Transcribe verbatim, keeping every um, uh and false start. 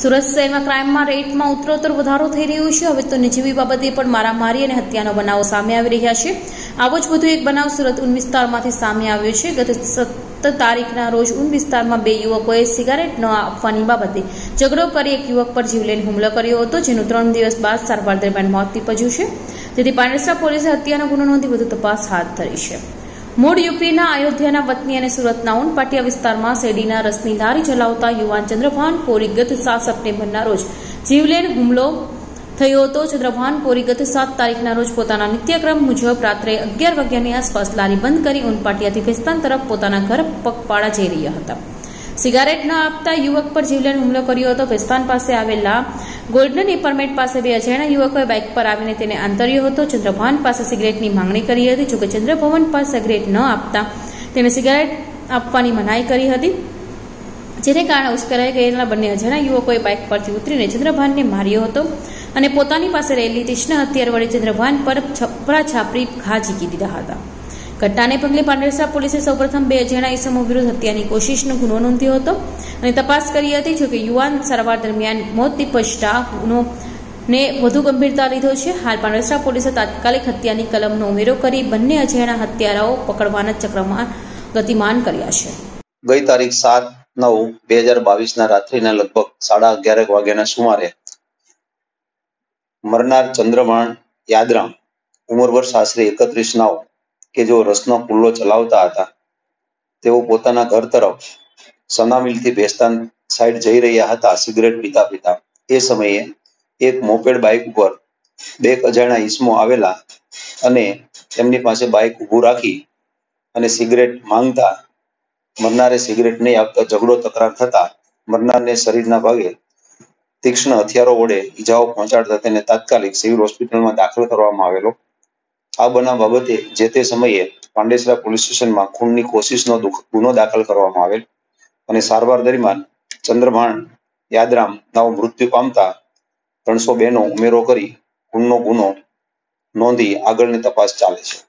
સુરત શહેરમાં ક્રાઇમમાં રેટમાં ઉત્તરોત્તર વધારો થઈ રહ્યો છે. હવે તો નજીવી બાબતે પણ મારામારી અને હત્યાનો બનાવો સામે આવી રહ્યા છે. આવો જ વધુ એક બનાવ સુરત ઉન વિસ્તારમાંથી સામે આવ્યો છે. ગત સત્તર તારીખના રોજ ઉન વિસ્તારમાં બે યુવકોએ સિગારેટ ન આપવાની બાબતે ઝઘડો કરી એક યુવક પર જીવલેણ હુમલો કર્યો હતો, જેનું ત્રણ દિવસ બાદ સારવાર દરમિયાન મોત નિપજ્યું છે. જેથી પાંડેસરા પોલીસે હત્યાનો ગુનો નોંધી વધુ તપાસ હાથ ધરી છે. મૂળ યુપીના અયોધ્યાના વતની અને સુરતના ઉનપાટિયા વિસ્તારમાં શેરડીના રસની લારી ચલાવતા યુવાન ચંદ્રભાન કોરી ગત સાત સપ્ટેમ્બરના રોજ જીવલેણ હુમલો થયો હતો. ચંદ્રભાન કોરી ગત સાત તારીખના રોજ પોતાના નિત્યક્રમ મુજબ રાત્રે અગિયાર વાગ્યાની આસપાસ લારી બંધ કરી ઉનપાટિયાથી ભેસ્તાન તરફ પોતાના ઘર પગપાળા જઈ રહ્યા હતા. સિગારેટ ન આપતા યુવક પર જીવલેણ હુમલો કર્યો હતો. ભેસ્તાન પાસે આવેલા ગોલ્ડન એપાર્ટમેન્ટ પાસે બે અજાણ્યા યુવકોએ બાઇક પર આવીને તેને આંતર્યો હતો. ચંદ્રભવન પાસે સિગારેટની માંગણી કરી હતી, જોકે ચંદ્રભવન પાસે સિગારેટ ન આપતા તેને સિગારેટ આપવાની મનાઈ કરી હતી, જેને કારણે ઉશ્કેરાઈ ગયેલા બંને અજાણ્યા યુવકોએ બાઇક પરથી ઉતરીને ચંદ્રભાનને માર્યો હતો અને પોતાની પાસે રહેલી તીક્ષ્ણ હથિયાર વડે ચંદ્રભાન પર છપરા છાપરી ઘા ઝીકી દીધા હતા. ઘટનાને પગલે પાંડેસરા પોલીસે સૌપ્રથમ બે અજાણ્યા ઇસમો વિરુદ્ધ હત્યાની કોશિશનો ગુનો નોંધ્યો હતો અને તપાસ કરી હતી. જોકે યુવાન સારવાર દરમિયાન મોત નિપજતા ગુનોને વધુ ગંભીરતા લીધો છે. હાલ પાંડેસરા પોલીસે તાત્કાલિક હત્યાની કલમનો ઉમેરો કરી બંને અજાણ્યા હત્યારાઓ પકડવાના ચક્રમાં ગતિમાન કર્યા છે. ગઈ તારીખ સાત નવ બે હજાર બાવીસ ના રાત્રિના લગભગ સાડા અગિયાર વાગ્યાના સુમારે મરનાર ચંદ્રમાન યાદરામ ઉમરવર સાસરી એકત્રીસ નાઓ કે જો રસનો પુલ્લો ચલાવતા હતા, તેઓ પોતાના ઘર તરફ સનામિલથી ભેસ્તાન સાઈડ જઈ રહ્યા હતા. સિગરેટ પીતા પીતા એ સમયે એક મોપેડ બાઇક ઉપર બે અજાણ્યા ઈસમો આવેલા અને તેમની પાસે બાઇક ઊભું રાખી અને સિગરેટ માંગતા મરનારે સિગરેટ નહીં આપતા ઝઘડો તકરાર થતા મરનારને શરીરના ભાગે તીક્ષ્ણ હથિયારો વડે ઈજાઓ પહોંચાડતા તેને તાત્કાલિક સિવિલ હોસ્પિટલમાં દાખલ કરવામાં આવેલો. આ બનાવ બાબતે જે તે સમયે પાંડેસરા પોલીસ સ્ટેશનમાં ખૂનની કોશિશનો ગુનો દાખલ કરવામાં આવેલ અને સારવાર દરમિયાન ચંદ્રભાન યાદરામ નાઓ મૃત્યુ પામતા ત્રણસો બે નો ઉમેરો કરી ખૂનનો ગુનો નોંધી આગળની તપાસ ચાલે છે.